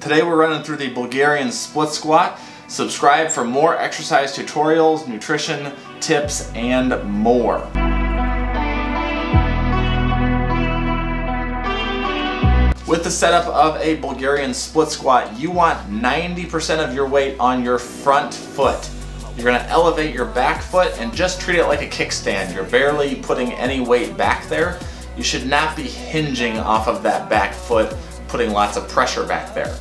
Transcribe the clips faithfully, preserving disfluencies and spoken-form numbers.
Today we're running through the Bulgarian split squat. Subscribe for more exercise tutorials, nutrition tips, and more. With the setup of a Bulgarian split squat, you want ninety percent of your weight on your front foot. You're gonna elevate your back foot and just treat it like a kickstand. You're barely putting any weight back there. You should not be hinging off of that back foot, putting lots of pressure back there.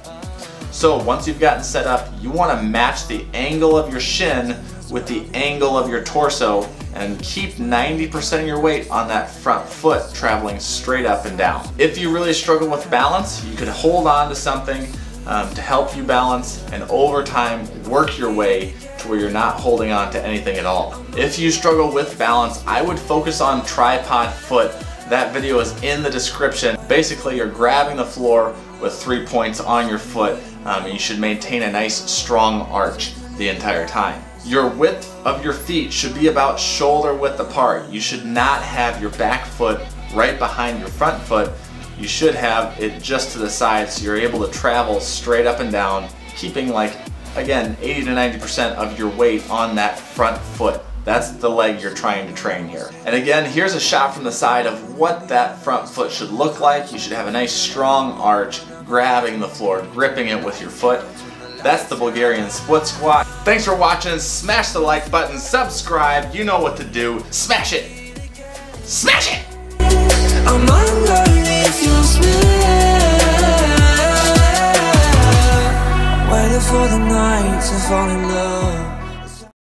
So once you've gotten set up, you wanna match the angle of your shin with the angle of your torso and keep ninety percent of your weight on that front foot traveling straight up and down. If you really struggle with balance, you could hold on to something um, to help you balance, and over time work your way to where you're not holding on to anything at all. If you struggle with balance, I would focus on tripod foot. That video is in the description. Basically, you're grabbing the floor with three points on your foot, um, and you should maintain a nice strong arch the entire time. Your width of your feet should be about shoulder width apart. You should not have your back foot right behind your front foot. You should have it just to the side so you're able to travel straight up and down, keeping, like, again, eighty to ninety percent of your weight on that front foot. That's the leg you're trying to train here. And again, here's a shot from the side of what that front foot should look like. You should have a nice strong arch, grabbing the floor, gripping it with your foot. That's the Bulgarian split squat. Thanks for watching. Smash the like button, subscribe, you know what to do. Smash it! Smash it! I'm wondering if you smell. Waiting for the night to fall in love.